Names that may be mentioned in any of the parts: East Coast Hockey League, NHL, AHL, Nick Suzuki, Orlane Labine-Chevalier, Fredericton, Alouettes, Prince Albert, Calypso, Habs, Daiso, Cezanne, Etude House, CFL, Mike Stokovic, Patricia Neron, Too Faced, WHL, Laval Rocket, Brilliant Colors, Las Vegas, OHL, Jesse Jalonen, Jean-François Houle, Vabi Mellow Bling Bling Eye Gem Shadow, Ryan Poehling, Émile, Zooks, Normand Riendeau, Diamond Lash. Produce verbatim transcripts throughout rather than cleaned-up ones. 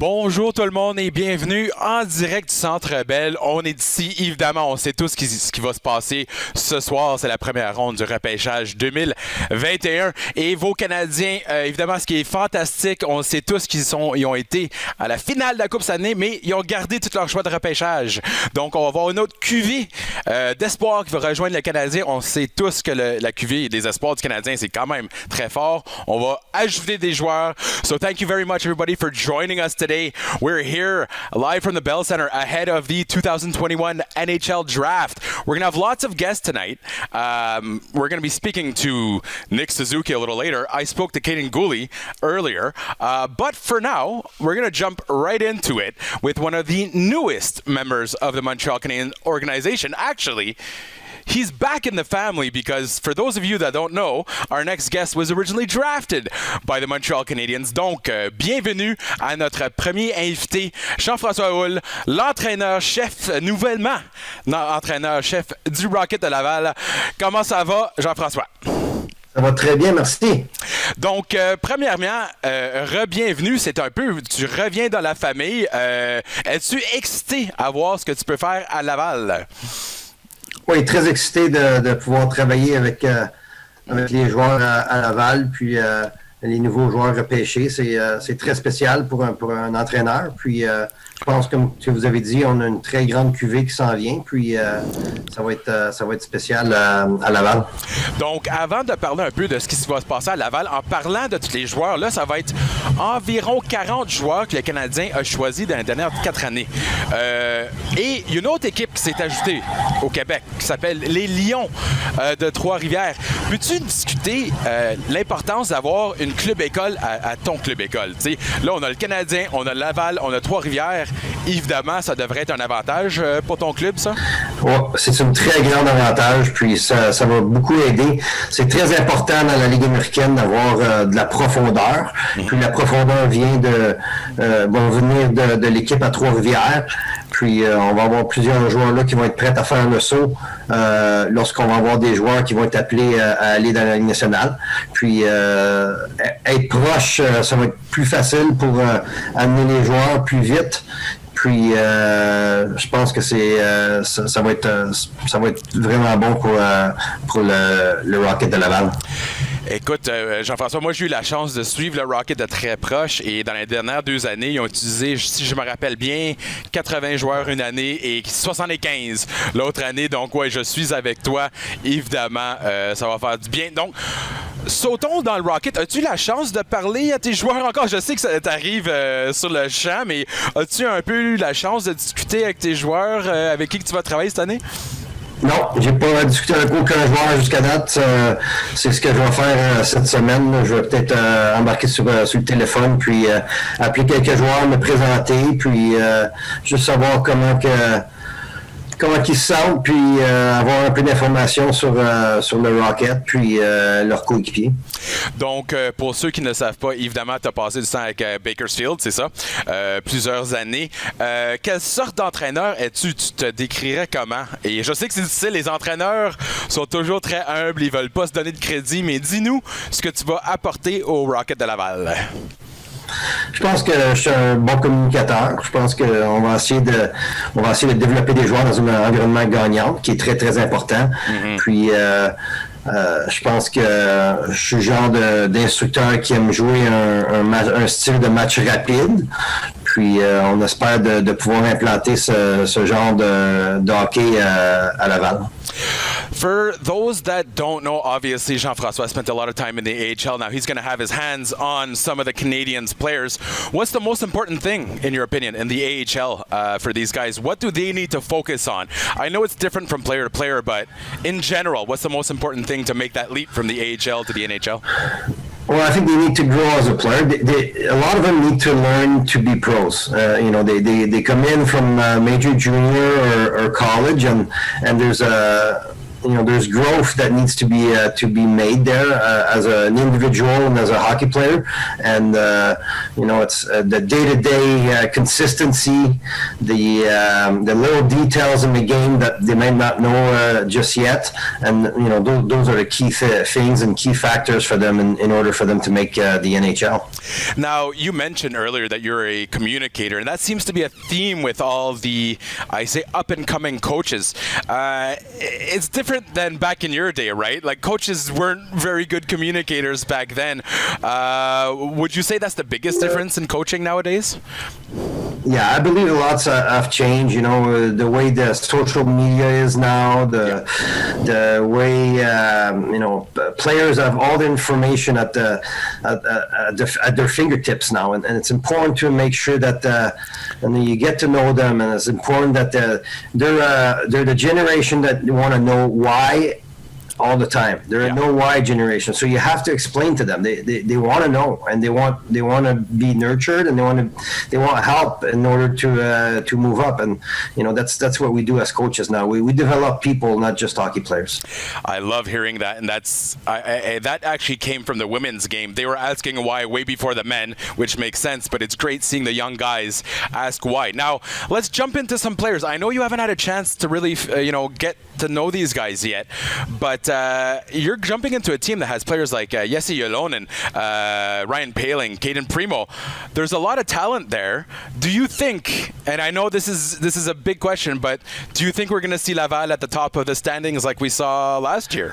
Bonjour tout le monde et bienvenue en direct du Centre Bell. On est ici, évidemment, on sait tous ce qui, ce qui va se passer ce soir. C'est la première ronde du repêchage deux mille vingt et un. Et vos Canadiens, euh, évidemment, ce qui est fantastique, on sait tous qu'ils sont, ils ont été à la finale de la Coupe cette année, mais ils ont gardé tout leur choix de repêchage. Donc, on va avoir une autre Q V euh, d'espoir qui va rejoindre le Canadien. On sait tous que le, la Q V des espoirs du Canadien, c'est quand même très fort. On va ajouter des joueurs. So, thank you very much, everybody, for joining us today. Today, we're here live from the Bell Centre ahead of the two thousand twenty-one N H L Draft. We're going to have lots of guests tonight. Um, we're going to be speaking to Nick Suzuki a little later. I spoke to Kaiden Guhle earlier. Uh, but for now, we're going to jump right into it with one of the newest members of the Montreal Canadiens organization. Actually, he's back in the family because, for those of you that don't know, our next guest was originally drafted by the Montreal Canadiens. Donc, euh, bienvenue à notre premier invité, Jean-François Houle, l'entraîneur-chef, nouvellement entraîneur-chef du Rocket de Laval. Comment ça va, Jean-François? Ça va très bien, merci. Donc, euh, premièrement, euh, re-bienvenue, c'est un peu, tu reviens dans la famille. Euh, es-tu excité à voir ce que tu peux faire à Laval? Oui, très excité de, de pouvoir travailler avec, euh, avec les joueurs à, à Laval, puis euh, les nouveaux joueurs repêchés. C'est euh, très spécial pour un, pour un entraîneur. Puis, euh, je pense, comme tu vous avez dit, on a une très grande Q V qui s'en vient. Puis, euh, ça, va être, euh, ça va être spécial euh, à Laval. Donc, avant de parler un peu de ce qui va se passer à Laval, en parlant de tous les joueurs, là, ça va être environ quarante joueurs que le Canadien a choisi dans les dernières quatre années. Euh, et il y a une autre équipe qui s'est ajoutée au Québec, qui s'appelle les Lions euh, de Trois-Rivières. Peux-tu discuter euh, l'importance d'avoir une club-école à, à ton club-école? Tu sais, là, on a le Canadien, on a Laval, on a Trois-Rivières. Évidemment, ça devrait être un avantage euh, pour ton club, ça? Oui, c'est un très grand avantage, puis ça, ça va beaucoup aider. C'est très important dans la Ligue américaine d'avoir euh, de la profondeur. Mmh. Puis la profondeur vient de, euh, va venir de, de l'équipe à Trois-Rivières. Puis euh, on va avoir plusieurs joueurs là qui vont être prêts à faire le saut euh, lorsqu'on va avoir des joueurs qui vont être appelés euh, à aller dans la Ligue nationale. Puis euh, être proche, euh, ça va être plus facile pour euh, amener les joueurs plus vite. Puis euh, je pense que c'est euh, ça, ça va être ça va être vraiment bon pour, euh, pour le, le Rocket de Laval. Écoute, euh, Jean-François, moi j'ai eu la chance de suivre le Rocket de très proche et dans les dernières deux années, ils ont utilisé, si je me rappelle bien, quatre-vingts joueurs une année et soixante-quinze l'autre année. Donc ouais, je suis avec toi. Évidemment, euh, ça va faire du bien. Donc, sautons dans le Rocket. As-tu la chance de parler à tes joueurs encore? Je sais que ça t'arrive euh, sur le champ, mais as-tu un peu eu la chance de discuter avec tes joueurs euh, avec qui que tu vas travailler cette année? Non, j'ai pas discuté avec aucun joueur jusqu'à date. Euh, c'est ce que je vais faire euh, cette semaine. Je vais peut-être euh, embarquer sur, euh, sur le téléphone, puis euh, appeler quelques joueurs, me présenter, puis euh, juste savoir comment que comment qu'ils se sentent, puis euh, avoir un peu d'informations sur, euh, sur le Rocket, puis euh, leurs coéquipiers. Donc, euh, pour ceux qui ne savent pas, évidemment, tu as passé du temps avec euh, Bakersfield, c'est ça, euh, plusieurs années. Euh, quelle sorte d'entraîneur es-tu? Tu te décrirais comment? Et je sais que c'est difficile, les entraîneurs sont toujours très humbles, ils veulent pas se donner de crédit, mais dis-nous ce que tu vas apporter au Rocket de Laval. Je pense que je suis un bon communicateur. Je pense qu'on va essayer de, on va essayer de développer des joueurs dans un environnement gagnant, qui est très, très important. Mm-hmm. Puis, euh, euh, je pense que je suis le genre d'instructeur qui aime jouer un, un, un style de match rapide. Puis, euh, on espère de, de pouvoir implanter ce, ce genre de, de hockey à, à Laval. For those that don't know, obviously, Jean-François spent a lot of time in the A H L. Now he's going to have his hands on some of the Canadiens players. What's the most important thing, in your opinion, in the A H L uh, for these guys? What do they need to focus on? I know it's different from player to player, but in general, what's the most important thing to make that leap from the A H L to the N H L? Well, I think they need to grow as a player. They, they, a lot of them need to learn to be pros. Uh, you know, they, they, they come in from uh, major junior or, or college, and, and there's a you know there's growth that needs to be uh, to be made there uh, as an individual and as a hockey player. And uh, you know, it's uh, the day-to-day uh, consistency, the um, the little details in the game that they may not know uh, just yet. And you know, those, those are the key th things and key factors for them in, in order for them to make uh, the N H L. Now, you mentioned earlier that you're a communicator, and that seems to be a theme with all the, I say, up-and-coming coaches. Uh, it's different than back in your day, right? Like, coaches weren't very good communicators back then. Uh, would you say that's the biggest difference in coaching nowadays? Yeah, I believe lots have changed. You know, the way the social media is now, the the way um, you know, players have all the information at the at, at, the, at their fingertips now, and, and it's important to make sure that uh, and you get to know them, and it's important that the, they're uh, they're the generation that want to know why. All the time, they're yeah. a no why generation, so you have to explain to them. They they, they want to know, and they want they want to be nurtured, and they want to they want help in order to uh, to move up. And you know, that's that's what we do as coaches now. We we develop people, not just hockey players. I love hearing that, and that's I, I, that actually came from the women's game. They were asking why way before the men, which makes sense. But it's great seeing the young guys ask why. Now let's jump into some players. I know you haven't had a chance to really uh, you know get to know these guys yet, but Uh, you're jumping into a team that has players like uh, Jesse Jalonen, uh, Ryan Poehling, Caden Primo. There's a lot of talent there. Do you think, and I know this is this is a big question, but do you think we're going to see Laval at the top of the standings like we saw last year?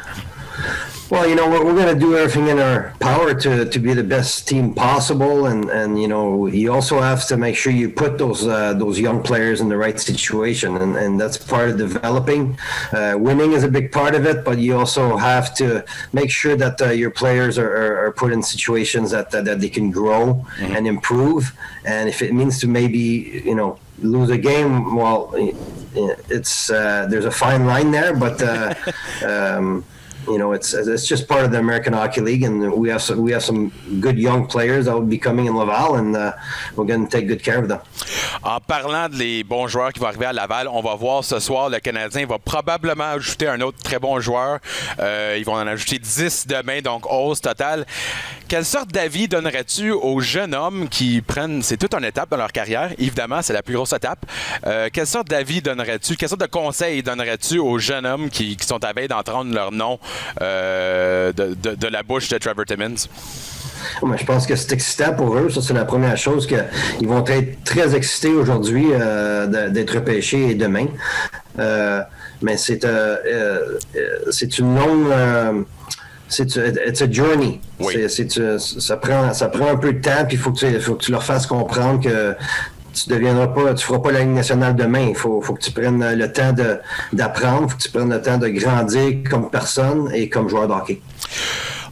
Well, you know, we're, we're going to do everything in our power to, to be the best team possible, and, and you know, you also have to make sure you put those uh, those young players in the right situation, and, and that's part of developing. Uh, winning is a big part of it, but you also have to make sure that uh, your players are, are, are put in situations that, that, that they can grow mm-hmm. and improve, and if it means to maybe, you know, lose a game, well, it's uh, there's a fine line there, but uh, um you know, it's it's just part of the American Hockey League, and we have some, we have some good young players that will be coming in Laval, and uh, we're going to take good care of them. En parlant des bons joueurs qui vont arriver à Laval, on va voir ce soir, le Canadien va probablement ajouter un autre très bon joueur. Euh, ils vont en ajouter dix demain, donc onze total. Quelle sorte d'avis donnerais-tu aux jeunes hommes qui prennent, c'est toute une étape dans leur carrière, évidemment, c'est la plus grosse étape. Euh, quelle sorte d'avis donnerais-tu, quelle sorte de conseils donnerais-tu aux jeunes hommes qui, qui sont à veille d'entendre leur nom Euh, de, de, de la bouche de Trevor Timmins? Je pense que c'est excitant pour eux. Ça, c'est la première chose, qu'ils vont être très excités aujourd'hui euh, d'être repêchés demain. Euh, mais c'est euh, euh, c'est une longue... Euh, c'est une journey. Oui. C'est, c'est, ça, prend, ça prend un peu de temps, puis il faut que tu, faut que tu leur fasses comprendre que tu deviendras pas, tu feras pas la Ligue nationale demain. Il faut, faut que tu prennes le temps d'apprendre, faut que tu prennes le temps de grandir comme personne et comme joueur de hockey.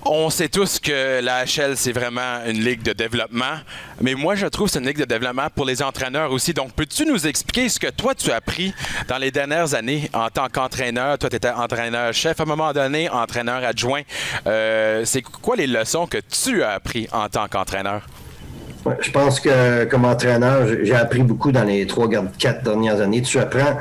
On sait tous que la A H L, c'est vraiment une ligue de développement, mais moi, je trouve que c'est une ligue de développement pour les entraîneurs aussi. Donc, peux-tu nous expliquer ce que toi, tu as appris dans les dernières années en tant qu'entraîneur? Toi, tu étais entraîneur-chef à un moment donné, entraîneur adjoint. Euh, c'est quoi les leçons que tu as apprises en tant qu'entraîneur? Je pense que comme entraîneur, j'ai appris beaucoup dans les trois, quatre dernières années. Tu apprends.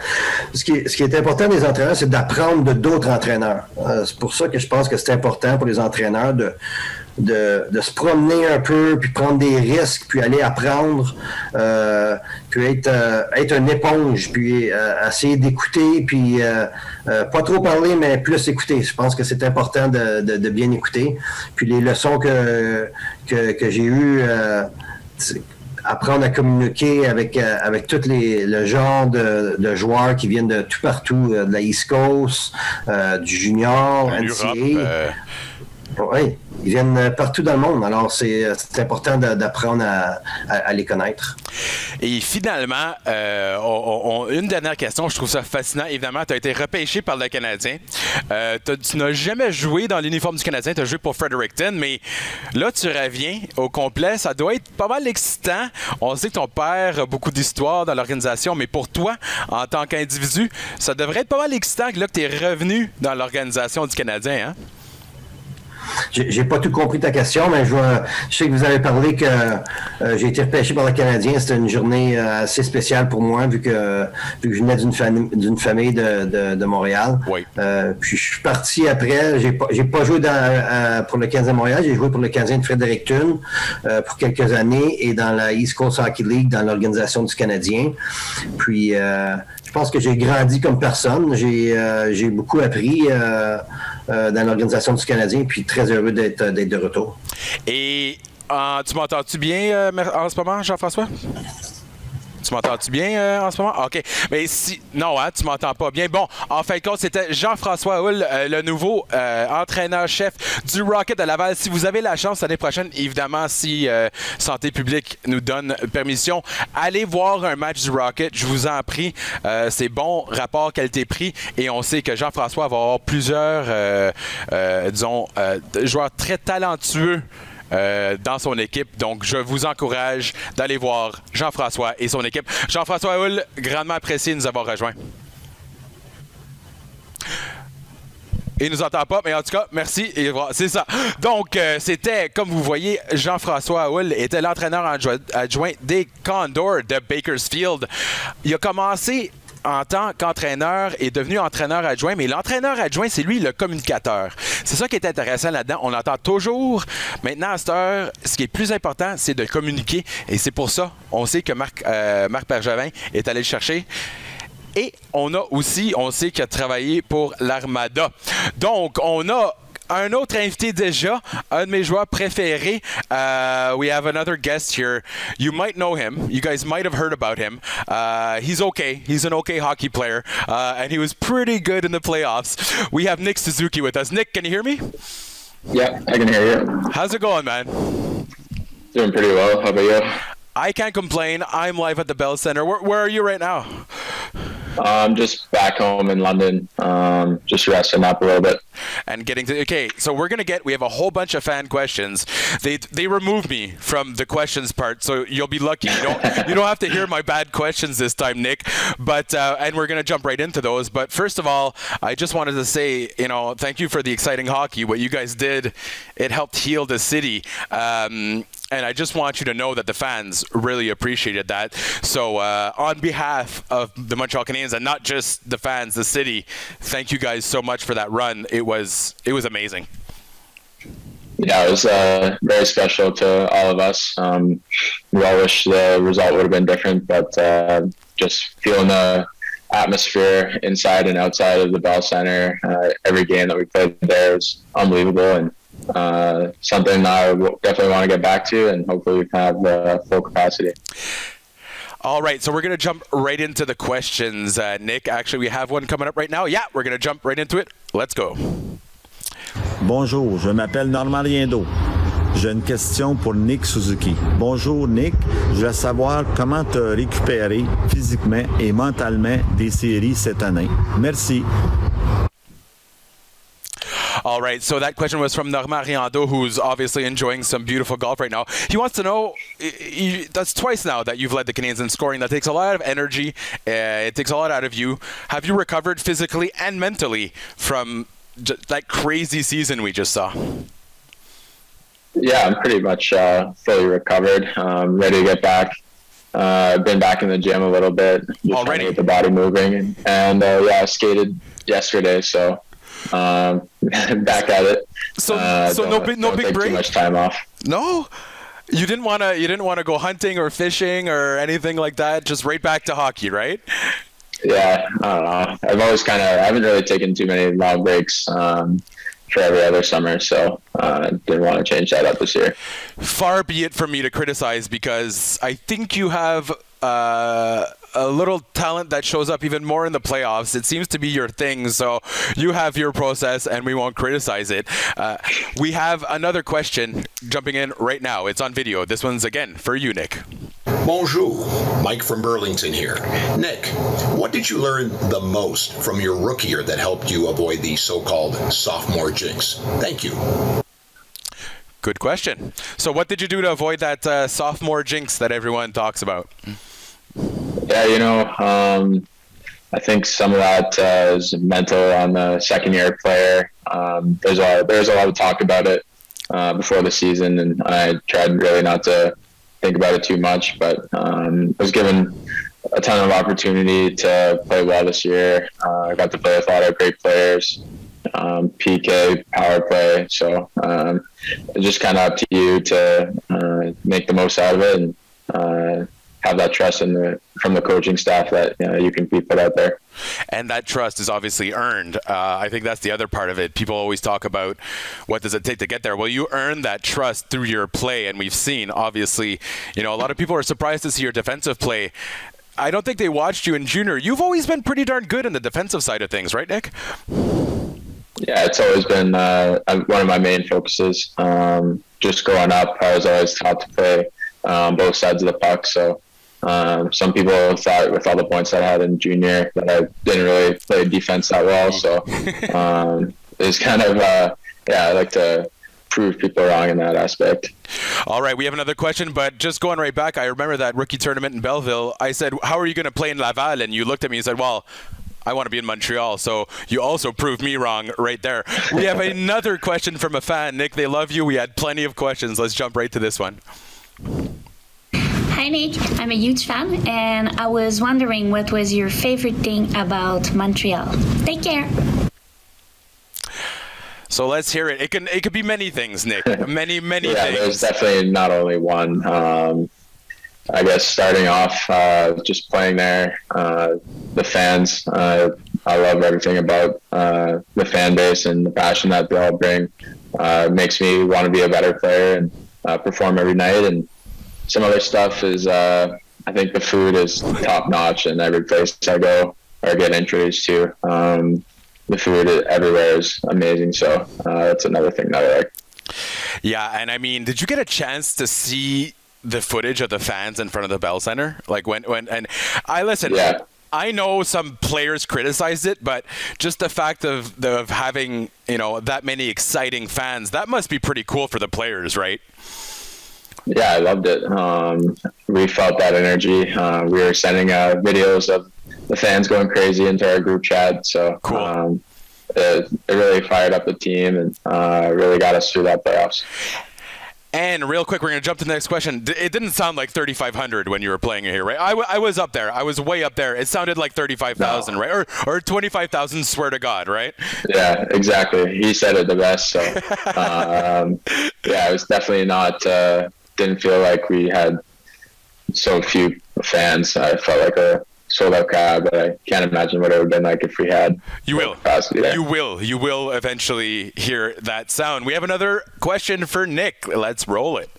Ce qui, ce qui est important des entraîneurs, c'est d'apprendre de d'autres entraîneurs. C'est pour ça que je pense que c'est important pour les entraîneurs de, de, de se promener un peu, puis prendre des risques, puis aller apprendre, euh, puis être, euh, être une éponge, puis euh, essayer d'écouter, puis euh, euh, pas trop parler, mais plus écouter. Je pense que c'est important de, de, de bien écouter. Puis les leçons que, que, que j'ai eues... Euh, apprendre à communiquer avec avec toutes les le genre de, de joueurs qui viennent de tout partout, de la East Coast, euh, du junior, N C A A. Euh... Oui, ils viennent partout dans le monde, alors c'est important d'apprendre à, à, à les connaître. Et finalement, euh, on, on, une dernière question, je trouve ça fascinant. Évidemment, tu as été repêché par le Canadien. Euh, tu n'as jamais joué dans l'uniforme du Canadien, tu as joué pour Fredericton, mais là, tu reviens au complet. Ça doit être pas mal excitant. On sait que ton père a beaucoup d'histoires dans l'organisation, mais pour toi, en tant qu'individu, ça devrait être pas mal excitant que là, que tu es revenu dans l'organisation du Canadien, hein? J'ai pas tout compris ta question, mais je, vois, je sais que vous avez parlé que euh, j'ai été repêché par le Canadien. C'était une journée assez spéciale pour moi, vu que, vu que je venais d'une famille, d'une famille de, de, de Montréal. Oui. Euh, puis je suis parti après. J'ai pas, j'ai pas joué dans, euh, pour le Canadien de Montréal. J'ai joué pour le Canadien de Fredericton euh, pour quelques années et dans la East Coast Hockey League, dans l'organisation du Canadien. Puis euh, je pense que j'ai grandi comme personne. J'ai euh, j'ai beaucoup appris Euh, Euh, dans l'organisation du Canadien, puis très heureux d'être de retour. Et Ah, tu m'entends-tu bien euh, en ce moment, Jean-François? Tu m'entends-tu bien euh, en ce moment? OK. Mais si... Non, hein, tu m'entends pas bien. Bon, en fin de compte, c'était Jean-François Houle, euh, le nouveau euh, entraîneur-chef du Rocket de Laval. Si vous avez la chance l'année prochaine, évidemment, si euh, Santé publique nous donne permission, allez voir un match du Rocket. Je vous en prie. Euh, c'est bon rapport qualité-prix. Et on sait que Jean-François va avoir plusieurs, euh, euh, disons, euh, joueurs très talentueux Euh, dans son équipe. Donc, je vous encourage d'aller voir Jean-François et son équipe. Jean-François Houle, grandement apprécié de nous avoir rejoints. Il nous entend pas, mais en tout cas, merci. Et voilà, c'est ça. Donc, euh, c'était, comme vous voyez, Jean-François Houle était l'entraîneur adjoint des Condors de Bakersfield. Il a commencé en tant qu'entraîneur et devenu entraîneur adjoint. Mais l'entraîneur adjoint, c'est lui le communicateur. C'est ça qui est intéressant là-dedans. On l'entend toujours. Maintenant, à cette heure, ce qui est plus important, c'est de communiquer. Et c'est pour ça, on sait que Marc, euh, Marc Bergevin est allé le chercher. Et on a aussi, on sait qu'il a travaillé pour l'Armada. Donc, on a un autre invité déjà, un de mes joueurs préférés. Uh, we have another guest here. You might know him. You guys might have heard about him. Uh, he's okay. He's an okay hockey player. Uh, and he was pretty good in the playoffs. We have Nick Suzuki with us. Nick, can you hear me? Yeah, I can hear you. How's it going, man? Doing pretty well. How about you? I can't complain. I'm live at the Bell Centre. Where, where are you right now? I'm um, just back home in London, um, just resting up a little bit. And getting to, okay, so we're going to get, we have a whole bunch of fan questions. They they removed me from the questions part, so you'll be lucky. You don't, you don't have to hear my bad questions this time, Nick, but, uh, and we're going to jump right into those. But first of all, I just wanted to say, you know, thank you for the exciting hockey. What you guys did, it helped heal the city. Um, and I just want you to know that the fans really appreciated that. So uh, on behalf of the Montreal Canadiens, and not just the fans, the city, thank you guys so much for that run. It was it was amazing. Yeah, it was uh, very special to all of us. Um, we all wish the result would have been different, but uh, just feeling the atmosphere inside and outside of the Bell Centre, uh, every game that we played there was unbelievable, and uh, something I definitely want to get back to, and hopefully we can have the full capacity. All right, so we're going to jump right into the questions, uh, Nick. Actually, we have one coming up right now. Yeah, we're going to jump right into it. Let's go. Bonjour, je m'appelle Normand Riendeau. J'ai une question pour Nick Suzuki. Bonjour, Nick. Je voulais savoir comment tu as récupéré physiquement et mentalement des séries cette année. Merci. All right, so that question was from Normand Riendeau, who's obviously enjoying some beautiful golf right now. He wants to know, that's twice now that you've led the Canadiens in scoring. That takes a lot of energy. Uh, it takes a lot out of you. Have you recovered physically and mentally from that crazy season we just saw? Yeah, I'm pretty much uh, fully recovered. Um, ready to get back. Uh, I've been back in the gym a little bit. Just Already? Trying to get the body moving. And, uh, yeah, I skated yesterday, so... Um, back at it. So, uh, so no big, no big break. Too much time off. No, you didn't want to. You didn't want to go hunting or fishing or anything like that. Just right back to hockey, right? Yeah, I don't know. I've always kind of. I haven't really taken too many long breaks. Um, for every other summer, so uh, didn't want to change that up this year. Far be it from me to criticize, because I think you have uh, a little talent that shows up even more in the playoffs. It seems to be your thing, so you have your process, and we won't criticize it. Uh, we have another question jumping in right now. It's on video. This one's, again, for you, Nick. Bonjour, Mike from Burlington here. Nick, what did you learn the most from your rookie year that helped you avoid the so-called sophomore jinx? Thank you. Good question. So what did you do to avoid that uh, sophomore jinx that everyone talks about? Yeah, you know, um, I think some of that uh, is mental on the second-year player. Um, there's, a, there's a lot of talk about it uh, before the season, and I tried really not to think about it too much, but um, I was given a ton of opportunity to play well this year. Uh, I got to play with a lot of great players, um, P K, power play. So um, it's just kind of up to you to uh, make the most out of it and uh, have that trust in the, from the coaching staff that you know, you can be put out there. And that trust is obviously earned. Uh, I think that's the other part of it. People always talk about what does it take to get there. Well, you earn that trust through your play, and we've seen, obviously, you know, a lot of people are surprised to see your defensive play. I don't think they watched you in junior. You've always been pretty darn good in the defensive side of things, right, Nick? Yeah, it's always been uh, one of my main focuses. Um, just growing up, I was always taught to play um, both sides of the puck, so Um, some people thought with all the points I had in junior that I didn't really play defense that well. So um, it's kind of, uh, yeah, I like to prove people wrong in that aspect. All right, we have another question, but just going right back, I remember that rookie tournament in Belleville. I said, how are you going to play in Laval? And you looked at me and said, well, I want to be in Montreal. So you also proved me wrong right there. We have another question from a fan. Nick, they love you. We had plenty of questions. Let's jump right to this one. Hi Nick, I'm a huge fan and I was wondering what was your favorite thing about Montreal. Take care. So let's hear it. It can it could be many things, Nick. Many, many yeah, things. Yeah, there's definitely not only one. Um, I guess starting off, uh, just playing there, uh, the fans. Uh, I love everything about uh, the fan base and the passion that they all bring. Uh, makes me want to be a better player and uh, perform every night. And some other stuff is, uh, I think the food is top notch in every place I go or get introduced to. Um, the food everywhere is amazing, so uh, that's another thing that I like. Yeah, and I mean, did you get a chance to see the footage of the fans in front of the Bell Centre? Like when, when, and I listen. Yeah. I know some players criticized it, but just the fact of the, of having you know that many exciting fans, that must be pretty cool for the players, right? Yeah, I loved it. Um, we felt that energy. Uh, we were sending uh, videos of the fans going crazy into our group chat. So cool. um, it, it really fired up the team and uh, really got us through that playoffs. And real quick, we're going to jump to the next question. It didn't sound like thirty-five hundred when you were playing here, right? I, w I was up there. I was way up there. It sounded like thirty-five thousand, no. Right? Or, or twenty-five thousand, swear to God, right? Yeah, exactly. He said it the best. So, um, yeah, it was definitely not... Uh, didn't feel like we had so few fans. I felt like a sold-out crowd, but I can't imagine what it would have been like if we had. You will. You will. You will eventually hear that sound. We have another question for Nick. Let's roll it.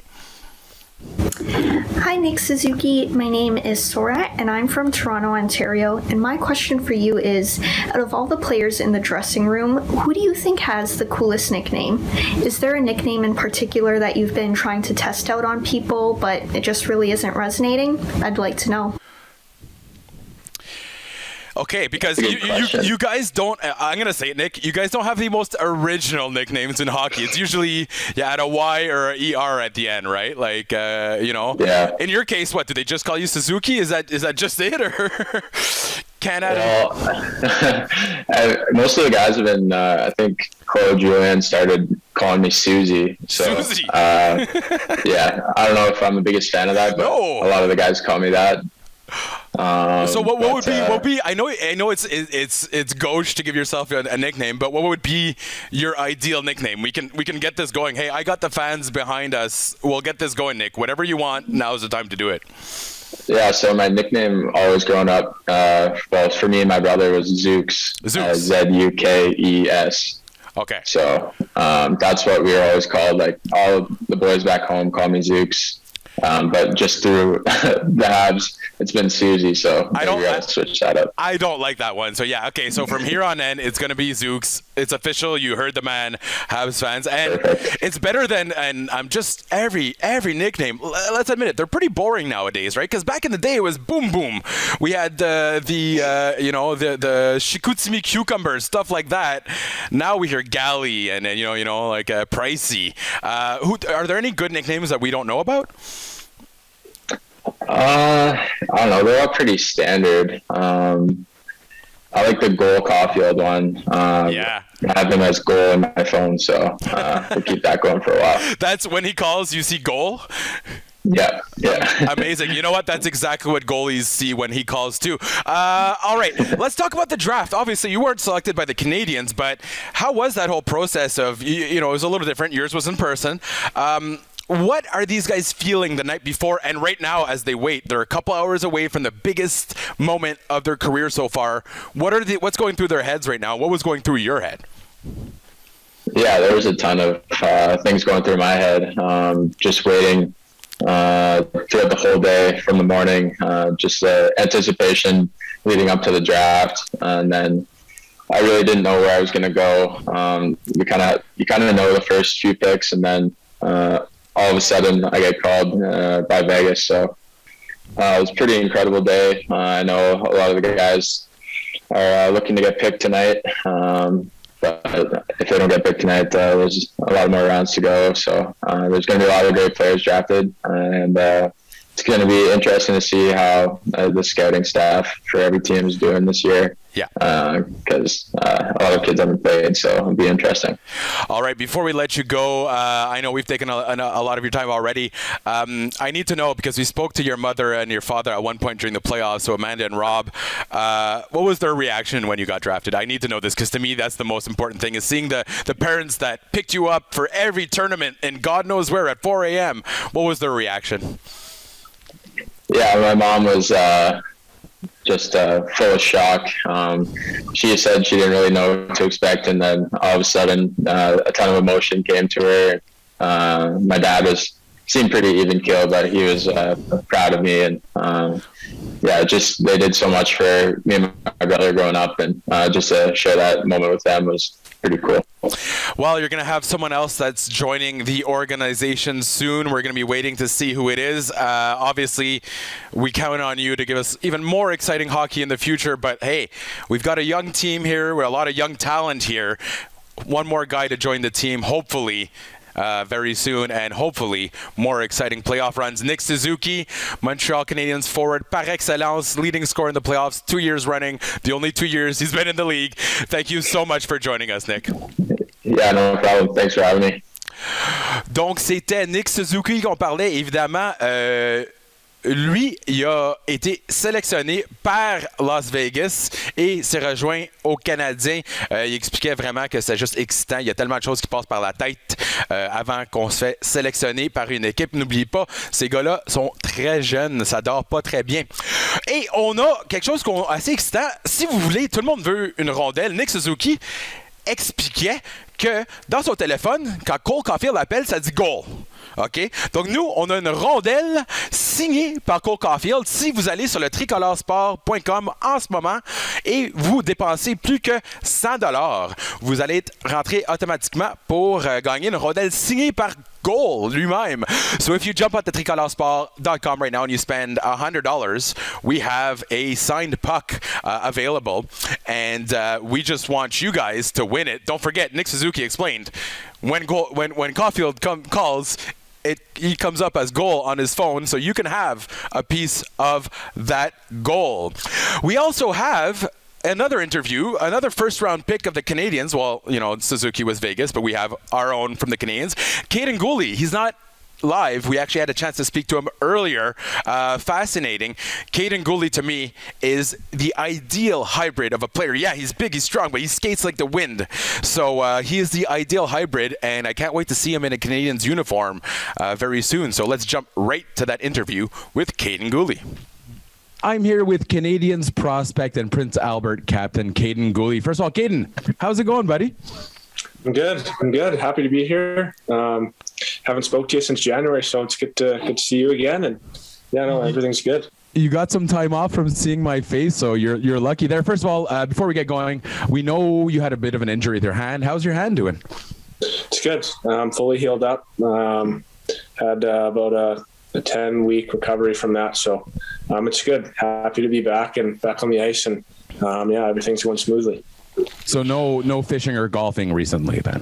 Hi, Nick Suzuki. My name is Sora, and I'm from Toronto, Ontario. And my question for you is, out of all the players in the dressing room, who do you think has the coolest nickname? Is there a nickname in particular that you've been trying to test out on people, but it just really isn't resonating? I'd like to know. Okay, because you, you, you guys don't, I'm going to say it, Nick, you guys don't have the most original nicknames in hockey. It's usually, yeah, at a Y or an E R at the end, right? Like, uh, you know, yeah. In your case, what, did they just call you Suzuki? Is that is that just it, or Canada? Well, I, most of the guys have been, uh, I think Chloe Julian started calling me Susie. So, Susie? Uh, yeah, I don't know if I'm the biggest fan of that, but no. A lot of the guys call me that. Um, so what, what would be uh, what would be I know I know it's it, it's it's gauche to give yourself a, a nickname, but what would be your ideal nickname? We can we can get this going. Hey, I got the fans behind us. We'll get this going, Nick. Whatever you want, now's the time to do it. Yeah. So my nickname always growing up, uh, well, for me and my brother was Zooks. Zooks. Uh, Z U K E S. Okay. So um, that's what we were always called. Like all of the boys back home call me Zooks. Um, but just through the Habs, it's been Susie, so I don't I, switch that up. I don't like that one. So yeah, okay. So from here on in, it's gonna be Zooks. It's official. You heard the man, Habs fans, and perfect. It's better than. And I'm um, just every every nickname. Let's admit it. They're pretty boring nowadays, right? Because back in the day, it was boom boom. We had uh, the uh, you know the the Shikutsumi cucumbers, stuff like that. Now we hear Galley and, and you know you know like uh, Pricey. Uh, who are there any good nicknames that we don't know about? Uh, I don't know. They're all pretty standard. Um, I like the Cole Caufield one. Um, yeah. I have him as Goal in my phone, so uh, we'll keep that going for a while. That's when he calls, you see Goal? Yeah, yeah. Amazing. You know what? That's exactly what goalies see when he calls too. Uh, all right, let's talk about the draft. Obviously, you weren't selected by the Canadiens, but how was that whole process of, you, you know, it was a little different. Yours was in person. Um, what are these guys feeling the night before and right now as they wait? They're a couple hours away from the biggest moment of their career so far. What are the, what's going through their heads right now? What was going through your head? Yeah, there was a ton of uh, things going through my head. Um, just waiting uh, throughout the whole day from the morning, uh, just the anticipation leading up to the draft, and then I really didn't know where I was going to go. Um, you kind of you kind of know the first few picks, and then uh, all of a sudden I got called uh, by Vegas. So uh, it was a pretty incredible day. Uh, I know a lot of the guys are uh, looking to get picked tonight. Um, but if they don't get picked tonight, uh, there's a lot more rounds to go. So uh, there's going to be a lot of great players drafted, and uh, it's going to be interesting to see how uh, the scouting staff for every team is doing this year. Yeah, because uh, uh, a lot of kids haven't played, so it'll be interesting. All right, before we let you go, uh, I know we've taken a, a, a lot of your time already. Um, I need to know, because we spoke to your mother and your father at one point during the playoffs, so Amanda and Rob, uh, what was their reaction when you got drafted? I need to know this, because to me that's the most important thing, is seeing the, the parents that picked you up for every tournament and God knows where at four A M What was their reaction? Yeah, my mom was... Uh, just uh, full of shock. Um, she said she didn't really know what to expect, and then all of a sudden uh, a ton of emotion came to her. Uh, my dad was seemed pretty even keel, but he was uh, proud of me, and um, yeah, just they did so much for me and my brother growing up, and uh, just to share that moment with them was pretty cool. Well, you're going to have someone else that's joining the organization soon. We're going to be waiting to see who it is. Uh, obviously, we count on you to give us even more exciting hockey in the future. But hey, we've got a young team here. We're a lot of young talent here. One more guy to join the team, hopefully, Uh, very soon, and hopefully more exciting playoff runs. Nick Suzuki, Montreal Canadiens forward par excellence, leading scorer in the playoffs two years running, the only two years he's been in the league. Thank you so much for joining us, Nick. Yeah, no problem. Thanks for having me. Donc, c'était Nick Suzuki qu'on parlait, évidemment. Euh, lui, il a été sélectionné par Las Vegas et s'est rejoint aux Canadiens. Euh, il expliquait vraiment que c'est juste excitant. Il y a tellement de choses qui passent par la tête euh, avant qu'on se fait sélectionner par une équipe. N'oubliez pas, ces gars-là sont très jeunes. Ça dort pas très bien. Et on a quelque chose qu'on assez excitant. Si vous voulez, tout le monde veut une rondelle. Nick Suzuki expliquait que dans son téléphone, quand Cole Caufield appelle, ça dit « goal ». OK? Donc, nous, on a une rondelle signée par Cole Caufield. Si vous allez sur le tricoloresport point com en ce moment et vous dépensez plus que cent dollars, vous allez rentrer automatiquement pour euh, gagner une rondelle signée par Goal lui-même. So if you jump at the tricoloresport dot com right now and you spend one hundred dollars, we have a signed puck uh, available, and uh, we just want you guys to win it. Don't forget, Nick Suzuki explained, when goal, when when Caufield com calls, It, he comes up as goal on his phone, so you can have a piece of that goal. We also have another interview, another first-round pick of the Canadiens. Well, you know, Suzuki was Vegas, but we have our own from the Canadiens. Kaiden Guhle, he's not live. We actually had a chance to speak to him earlier. Uh, fascinating. Kaiden Guhle, to me, is the ideal hybrid of a player. Yeah, he's big, he's strong, but he skates like the wind. So uh, he is the ideal hybrid, and I can't wait to see him in a Canadiens uniform uh, very soon. So let's jump right to that interview with Kaiden Guhle. I'm here with Canadiens prospect and Prince Albert captain Kaiden Guhle. First of all, Kaiden, how's it going, buddy? I'm good. I'm good. Happy to be here. Um, haven't spoke to you since January, so it's good to good to see you again. And yeah, no, everything's good. You got some time off from seeing my face, so you're you're lucky there. First of all, uh, before we get going, we know you had a bit of an injury with your hand. How's your hand doing? It's good. I'm fully healed up. Um, had uh, about a. a ten week recovery from that. So um, it's good. Happy to be back and back on the ice, and um, yeah, everything's going smoothly. So no, no fishing or golfing recently then?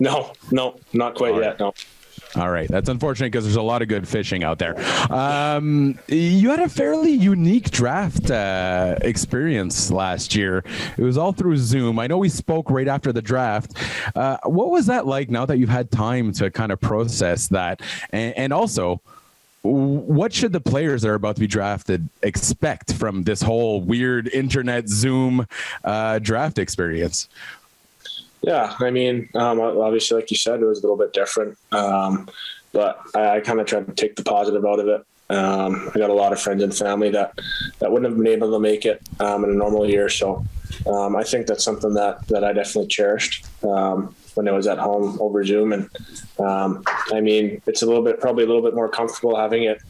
No, no, not quite yet. No. All right. That's unfortunate because there's a lot of good fishing out there. Um, you had a fairly unique draft uh, experience last year. It was all through Zoom. I know we spoke right after the draft. Uh, what was that like now that you've had time to kind of process that? And, and also, what should the players that are about to be drafted expect from this whole weird internet Zoom uh, draft experience? Yeah, I mean, um, obviously, like you said, it was a little bit different. Um, but I, I kind of tried to take the positive out of it. Um, I got a lot of friends and family that, that wouldn't have been able to make it um, in a normal year. So um, I think that's something that, that I definitely cherished um, when I was at home over Zoom. And um, I mean, it's a little bit, probably a little bit more comfortable having it,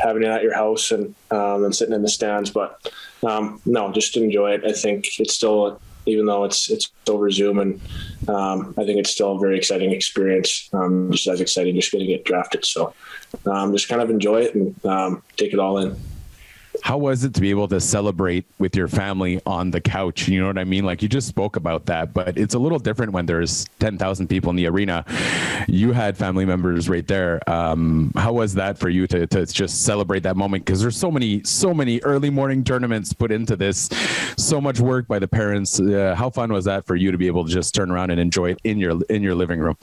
having it at your house and, um, and sitting in the stands, but um, no, just enjoy it. I think it's still, even though it's, it's over Zoom, and um, I think it's still a very exciting experience. Um, just as exciting, just going to get drafted. So um, just kind of enjoy it and um, take it all in. How was it to be able to celebrate with your family on the couch? You know what I mean? Like, you just spoke about that, but it's a little different when there's ten thousand people in the arena. You had family members right there. Um, how was that for you to, to just celebrate that moment? Because there's so many, so many early morning tournaments put into this, so much work by the parents. Uh, how fun was that for you to be able to just turn around and enjoy it in your, in your living room?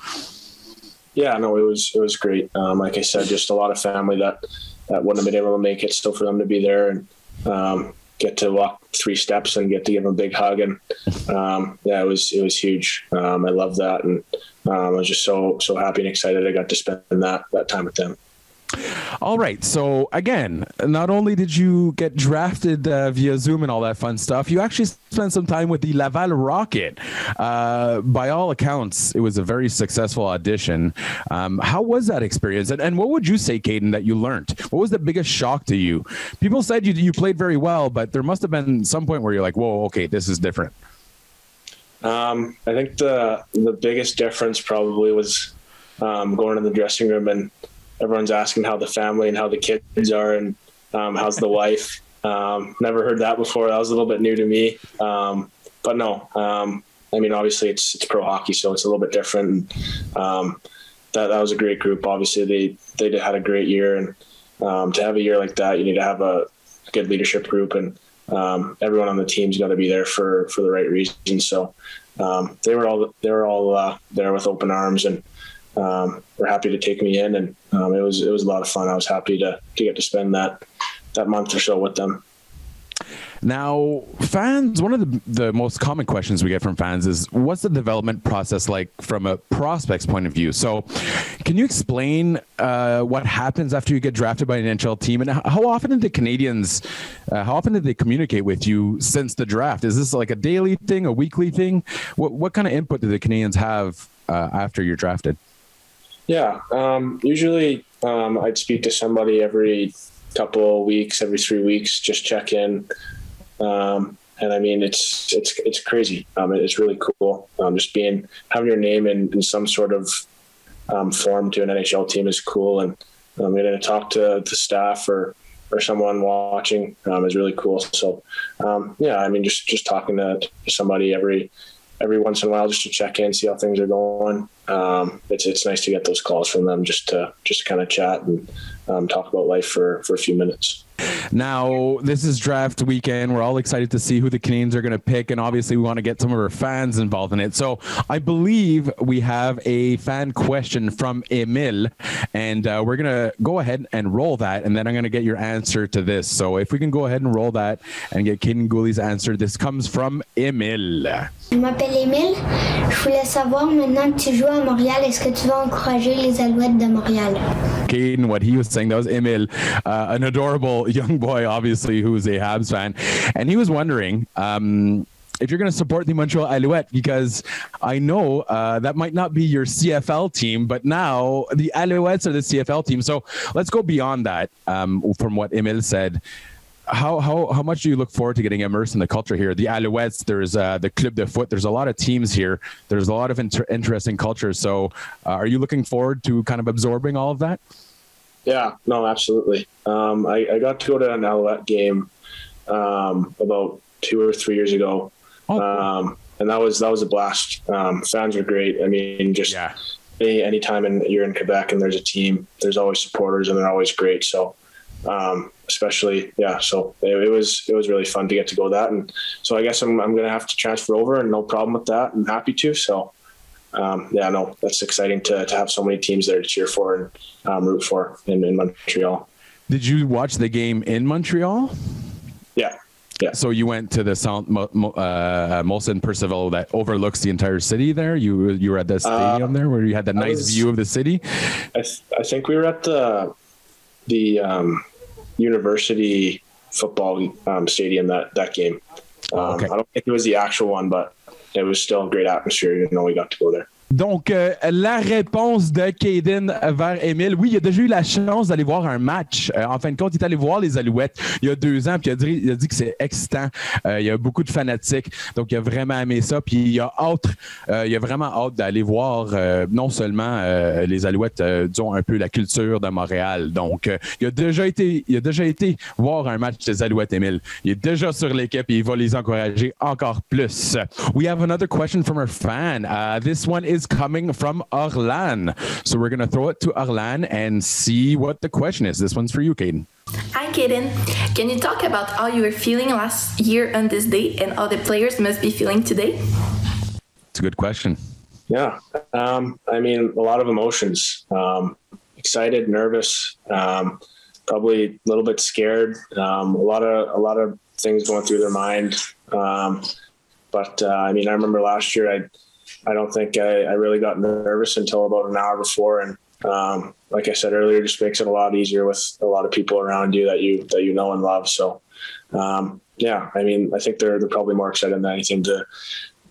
Yeah, no, it was, it was great. Um, like I said, just a lot of family that, that wouldn't have been able to make it. So for them to be there and um, get to walk three steps and get to give them a big hug. And um, yeah, it was, it was huge. Um, I love that. And um, I was just so, so happy and excited I got to spend that, that time with them. All right. So again, not only did you get drafted uh, via Zoom and all that fun stuff, you actually spent some time with the Laval Rocket. Uh, by all accounts, it was a very successful audition. Um, how was that experience? And, and what would you say, Kaiden, that you learned? What was the biggest shock to you? People said you, you played very well, but there must have been some point where you're like, whoa, okay, this is different. Um, I think the, the biggest difference probably was um, going to the dressing room and everyone's asking how the family and how the kids are and um, how's the wife. Um, never heard that before. That was a little bit new to me. Um, but no, um, I mean, obviously it's, it's pro hockey, so it's a little bit different. And, um, that, that was a great group. Obviously they, they had a great year, and um, to have a year like that, you need to have a good leadership group, and um, everyone on the team's got to be there for, for the right reason. So um, they were all, they were all uh, there with open arms, and Um, were happy to take me in, and um, it was it was a lot of fun. I was happy to, to get to spend that that month or so with them. Now, fans, one of the, the most common questions we get from fans is, what's the development process like from a prospect's point of view? So can you explain uh, what happens after you get drafted by an N H L team? And how often did the Canadians, uh, how often did they communicate with you since the draft? Is this like a daily thing, a weekly thing? What, what kind of input do the Canadians have uh, after you're drafted? Yeah, um, usually um, I'd speak to somebody every couple weeks, every three weeks, just check in. Um, and I mean, it's it's it's crazy. Um, it's really cool. Um, just being having your name in, in some sort of um, form to an N H L team is cool, and um, getting to talk to the staff or or someone watching um, is really cool. So um, yeah, I mean, just just talking to, to somebody every. every once in a while, just to check in, see how things are going. Um, it's, it's nice to get those calls from them just to, just to kind of chat and um, talk about life for, for a few minutes. Now, this is draft weekend. We're all excited to see who the Canadians are going to pick, and obviously we want to get some of our fans involved in it. So I believe we have a fan question from Emil, and uh, we're going to go ahead and roll that, and then I'm going to get your answer to this. So if we can go ahead and roll that and get Kaiden Guhle's answer, this comes from Emil. Je m'appelle Emile. Je voulais savoir, maintenant que tu joues à Montréal, est-ce que tu vas encourager les Alouettes de Montréal? Kaiden, what he was saying, that was Emile, uh, an adorable young boy, obviously, who is a Habs fan. And he was wondering um, if you're going to support the Montreal Alouettes, because I know uh, that might not be your C F L team, but now the Alouettes are the C F L team. So let's go beyond that um, from what Emile said. How, how how much do you look forward to getting immersed in the culture here? The Alouettes, there's uh, the Club de Foot. There's a lot of teams here. There's a lot of inter interesting culture. So uh, are you looking forward to kind of absorbing all of that? Yeah, no, absolutely. Um, I, I got to go to an Alouette game um, about two or three years ago. Oh, cool. um, and that was that was a blast. Um, fans were great. I mean, just yeah. any, any time in, you're in Quebec and there's a team, there's always supporters and they're always great. So. Um, especially, yeah. So it, it was, it was really fun to get to go that. And so I guess I'm, I'm going to have to transfer over, and no problem with that. I'm happy to. So, um, yeah, no, that's exciting to, to have so many teams there to cheer for and, um, root for in, in Montreal. Did you watch the game in Montreal? Yeah. Yeah. So you went to the Mont uh, Molson Percival that overlooks the entire city there. You you were at the stadium uh, there where you had the nice was, view of the city. I, th I think we were at the the um, university football um, stadium that that game. Um, okay. I don't think it was the actual one, but it was still a great atmosphere even though we got to go there. Donc, euh, la réponse de Kaiden vers Émile, oui, il a déjà eu la chance d'aller voir un match. Euh, en fin de compte, il est allé voir les Alouettes il y a deux ans, puis il a dit, il a dit que c'est excitant. Euh, il y a beaucoup de fanatiques, donc il a vraiment aimé ça. Puis il a hâte, euh, il a vraiment hâte d'aller voir euh, non seulement euh, les Alouettes, euh, disons un peu la culture de Montréal. Donc, euh, il a déjà été, il a déjà été voir un match des Alouettes, Émile. Il est déjà sur l'équipe et il va les encourager encore plus. We have another question from our fan. Uh, this one is is coming from Orlane. So we're going to throw it to Orlane and see what the question is. This one's for you, Kaiden. Hi, Kaiden. Can you talk about how you were feeling last year on this day and how the players must be feeling today? It's a good question. Yeah. Um, I mean, a lot of emotions. Um, excited, nervous, um, probably a little bit scared. Um, a lot of, a lot of things going through their mind. Um, but, uh, I mean, I remember last year I I don't think I, I really got nervous until about an hour before. And um, like I said earlier, it just makes it a lot easier with a lot of people around you that you, that you know and love. So um, yeah, I mean, I think they're, they're probably more excited than anything to,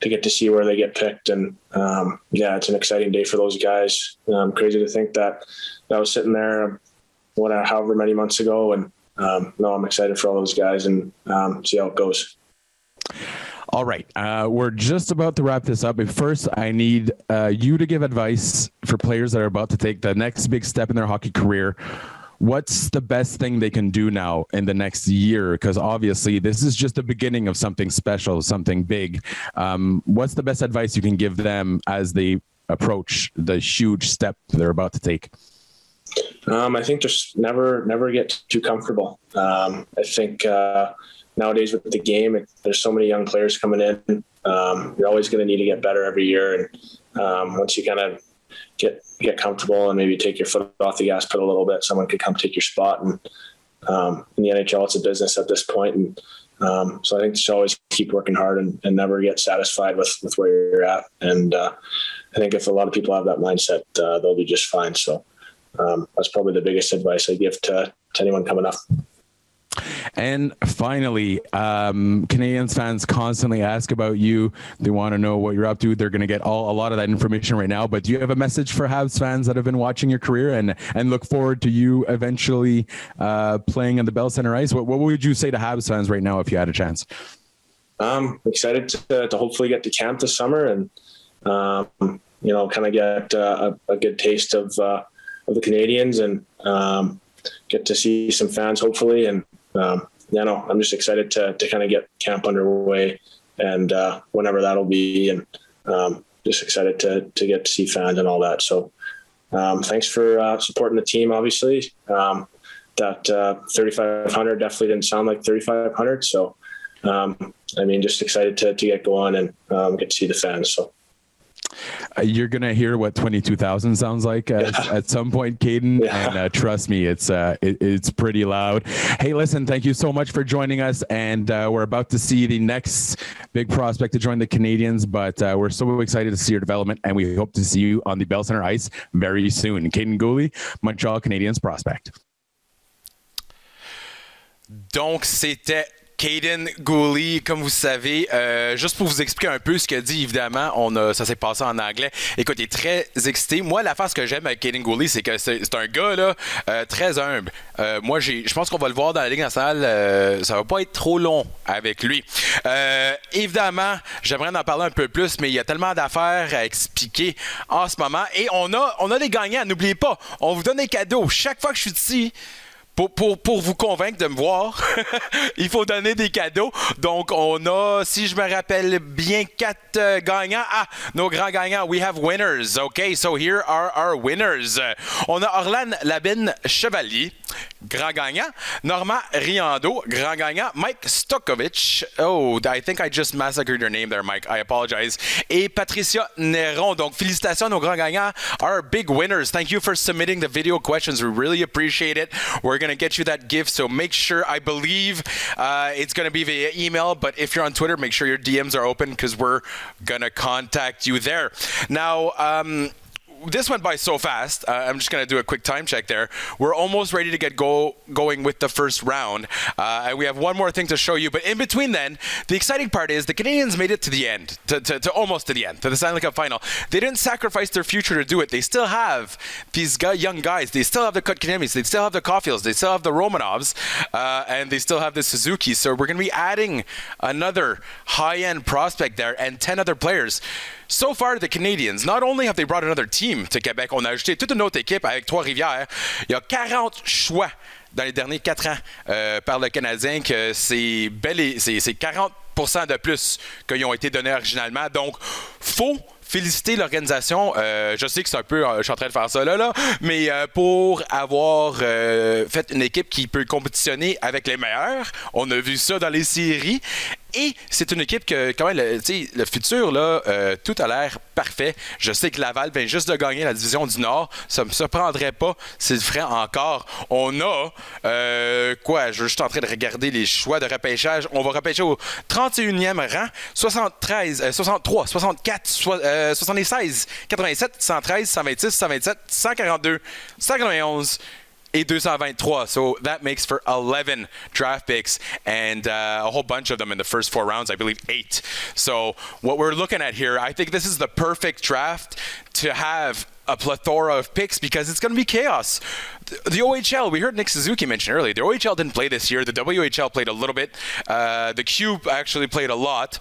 to get to see where they get picked. And um, yeah, it's an exciting day for those guys. Um, crazy to think that I was sitting there what, however many months ago. And um, no, I'm excited for all those guys and um, see how it goes. All right, uh, we're just about to wrap this up. But first, I need uh, you to give advice for players that are about to take the next big step in their hockey career. What's the best thing they can do now in the next year? Because obviously, this is just the beginning of something special, something big. Um, what's the best advice you can give them as they approach the huge step they're about to take? Um, I think just never, never get too comfortable. Um, I think... Uh, Nowadays with the game, there's so many young players coming in. Um, you're always going to need to get better every year. And um, once you kind of get get comfortable and maybe take your foot off the gas pedal a little bit, someone could come take your spot. And um, in the N H L, it's a business at this point. And um, so I think just always keep working hard and, and never get satisfied with, with where you're at. And uh, I think if a lot of people have that mindset, uh, they'll be just fine. So um, that's probably the biggest advice I give to, to anyone coming up. And finally, um, Canadiens fans constantly ask about you. They want to know what you're up to. They're going to get all, a lot of that information right now. But do you have a message for Habs fans that have been watching your career and, and look forward to you eventually uh, playing on the Bell Centre ice? What, what would you say to Habs fans right now if you had a chance? I'm excited to, to hopefully get to camp this summer and, um, you know, kind of get uh, a, a good taste of, uh, of the Canadiens and um, get to see some fans hopefully and, Um, yeah, no, I'm just excited to, to kind of get camp underway and uh, whenever that'll be and um, just excited to, to get to see fans and all that. So um, thanks for uh, supporting the team, obviously. Um, that uh, thirty-five hundred definitely didn't sound like thirty-five hundred. So, um, I mean, just excited to, to get going and um, get to see the fans. So. Uh, you're going to hear what twenty-two thousand sounds like uh, yeah. at some point, Kaiden. Yeah. And uh, trust me, it's uh, it, it's pretty loud. Hey, listen, thank you so much for joining us. And uh, we're about to see the next big prospect to join the Canadiens. But uh, we're so excited to see your development. And we hope to see you on the Bell Centre ice very soon. Kaiden Guhle, Montreal Canadiens prospect. Donc, c'était... Kaiden Guhle, comme vous savez, euh, juste pour vous expliquer un peu ce qu'il a dit, évidemment, on a, ça s'est passé en anglais. Écoute, il est très excité. Moi, la face que j'aime avec Kaiden Guhle, c'est que c'est un gars là, euh, très humble. Euh, moi, je pense qu'on va le voir dans la Ligue nationale. Euh, ça va pas être trop long avec lui. Euh, évidemment, j'aimerais en parler un peu plus, mais il y a tellement d'affaires à expliquer en ce moment. Et on a, on a des gagnants, n'oubliez pas, on vous donne des cadeaux. Chaque fois que je suis ici... Pour, pour, pour vous convaincre de me voir, il faut donner des cadeaux. Donc, on a, si je me rappelle bien, quatre euh, gagnants. Ah, nos grands gagnants. We have winners. OK, so here are our winners. On a Orlane Labine-Chevalier, grand gagnant. Normand Riendeau, grand gagnant. Mike Stokovic. Oh, I think I just massacred your name there, Mike. I apologize. Et Patricia Neron. Donc, félicitations nos grands gagnants. Our big winners. Thank you for submitting the video questions. We really appreciate it. We're going going to get you that gift. So make sure, I believe uh, it's going to be via email, but if you're on Twitter, make sure your D Ms are open because we're going to contact you there. Now, um, this went by so fast. Uh, I'm just going to do a quick time check there. We're almost ready to get go going with the first round. Uh, we have one more thing to show you. But in between then, the exciting part is the Canadiens made it to the end, to, to, to almost to the end, to the Stanley Cup final. They didn't sacrifice their future to do it. They still have these guy, young guys. They still have the Kotkanemis. They still have the Caufields. They still have the Romanovs. Uh, and they still have the Suzuki. So we're going to be adding another high-end prospect there and ten other players. So far, the Canadiens, not only have they brought another team to Québec, on a ajouté toute une autre équipe avec Trois-Rivières. Il y a quarante choix dans les derniers quatre ans euh, par le Canadien, que c'est quarante pour cent de plus qu'ils ont été donnés originalement. Donc, faut féliciter l'organisation. Euh, je sais que c'est un peu, euh, je suis en train de faire ça là, là mais euh, pour avoir euh, fait une équipe qui peut compétitionner avec les meilleurs. On a vu ça dans les séries. Et c'est une équipe que, quand même, le, le futur, là, euh, tout a l'air parfait. Je sais que Laval vient juste de gagner la division du Nord. Ça ne me surprendrait pas s'il le ferait encore. On a, euh, quoi, je suis juste en train de regarder les choix de repêchage. On va repêcher au trente et unième rang, soixante-treize, soixante-trois, soixante-quatre, soixante-seize, quatre-vingt-sept, cent treize, cent vingt-six, cent vingt-sept, cent quarante-deux, cent quatre-vingt-onze. Et two twenty-three. So that makes for eleven draft picks and uh, a whole bunch of them in the first four rounds, I believe eight. So what we're looking at here, I think this is the perfect draft to have a plethora of picks because it's going to be chaos. The O H L, we heard Nick Suzuki mention earlier, the O H L didn't play this year. The W H L played a little bit. Uh, the Cube actually played a lot.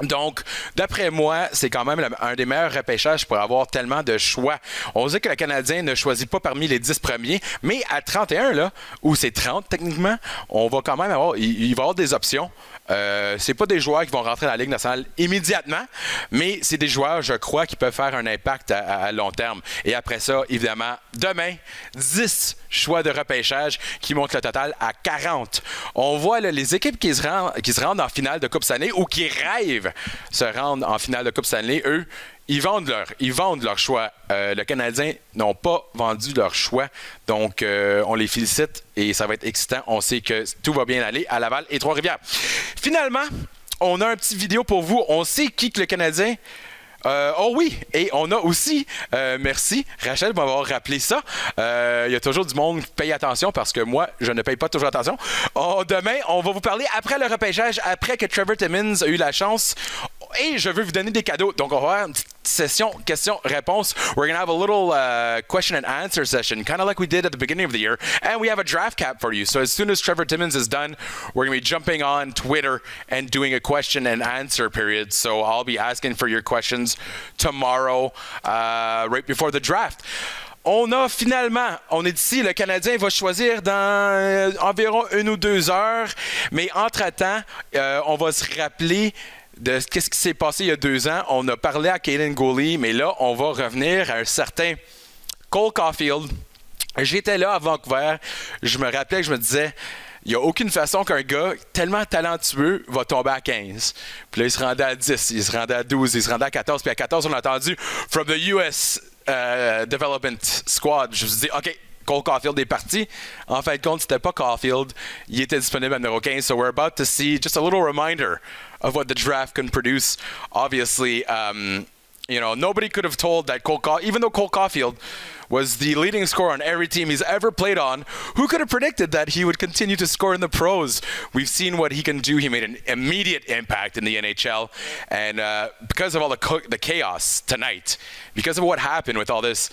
Donc, d'après moi, c'est quand même un des meilleurs repêchages pour avoir tellement de choix. On sait que le Canadien ne choisit pas parmi les dix premiers, mais à trente et un, là, où c'est trente techniquement, on va quand même avoir, il, il va y avoir des options. Euh, c'est pas des joueurs qui vont rentrer dans la Ligue nationale immédiatement, mais c'est des joueurs, je crois, qui peuvent faire un impact à, à, à long terme. Et après ça, évidemment, demain, dix choix de repêchage qui montent le total à quarante. On voit là, les équipes qui se, rend, qui se rendent en finale de Coupe Stanley ou qui rêvent se rendre en finale de Coupe Stanley, eux, ils vendent leur, ils vendent leur choix. Euh, le Canadien n'ont pas vendu leur choix. Donc, euh, on les félicite et ça va être excitant. On sait que tout va bien aller à Laval et Trois-Rivières. Finalement, on a un petit vidéo pour vous. On sait qui que le Canadien... Euh, oh oui, et on a aussi, euh, merci Rachel pour m'avoir rappelé ça, il euh, y a toujours du monde qui paye attention parce que moi, je ne paye pas toujours attention. Oh, demain, on va vous parler après le repêchage, après que Trevor Timmins a eu la chance, et je veux vous donner des cadeaux. Donc, on va avoir une petite session questions-réponses. We're going to have a little uh, question and answer session, kind of like we did at the beginning of the year. And we have a draft cap for you. So as soon as Trevor Timmins is done, we're going to be jumping on Twitter and doing a question and answer period. So I'll be asking for your questions tomorrow, uh, right before the draft. On a finalement, on est ici, le Canadien va choisir dans euh, environ une ou deux heures. Mais entre-temps, euh, on va se rappeler de qu'est-ce qui s'est passé il y a deux ans. On a parlé à Kaiden Guhle, mais là, on va revenir à un certain Cole Caufield. J'étais là à Vancouver. Je me rappelais que je me disais, il n'y a aucune façon qu'un gars tellement talentueux va tomber à quinze. Puis là, il se rendait à dix, il se rendait à douze, il se rendait à quatorze. Puis à quatorze, on a entendu « From the U S uh, Development Squad ». Je me suis dit « OK ». Cole Caufield est parti. En fin de compte, c'était pas Caufield. Il était disponible à numéro quinze. So we're about to see just a little reminder of what the draft can produce. Obviously, um, you know, nobody could have told that Cole Caufield, even though Cole Caufield was the leading scorer on every team he's ever played on, who could have predicted that he would continue to score in the pros? We've seen what he can do. He made an immediate impact in the N H L. And uh, because of all the, the chaos tonight, because of what happened with all this,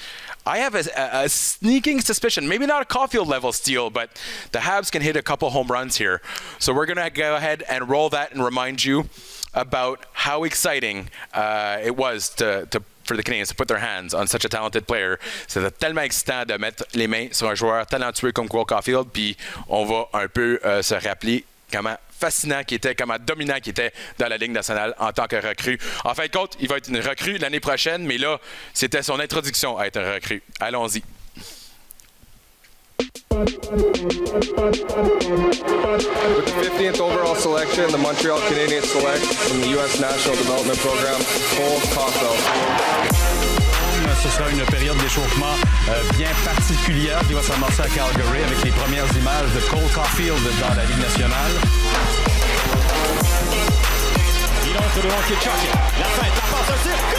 I have a, a, a sneaking suspicion, maybe not a Caufield level steal, but the Habs can hit a couple home runs here. So we're going to go ahead and roll that and remind you about how exciting uh, it was to, to for the Canadiens to put their hands on such a talented player. C'était tellement excitant de mettre les mains sur un joueur talentueux comme Cole Caufield, puis on va un peu euh, se rappeler comment fascinant qu'il était, comment dominant qu'il était dans la Ligue nationale en tant que recrue. En fin de compte, il va être une recrue l'année prochaine, mais là, c'était son introduction à être un recrue. Allons-y. With the fiftieth overall selection, the Montreal Canadiens select from the U S National Development Program, Cole Caufield. ce sera une période d'échauffement euh, bien particulière qui va s'amorcer à Calgary avec les premières images de Cole Caufield dans la Ligue nationale. Il entre le long qui est choqué. La tête, la passe, un tir.